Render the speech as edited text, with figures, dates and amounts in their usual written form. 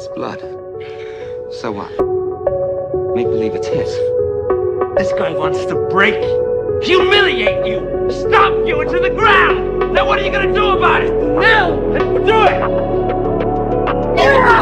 It's blood. So what? Make believe it's his. This guy wants to break you, humiliate you, stomp you into the ground. Now what are you gonna do about it? Now, let's do it! Yeah!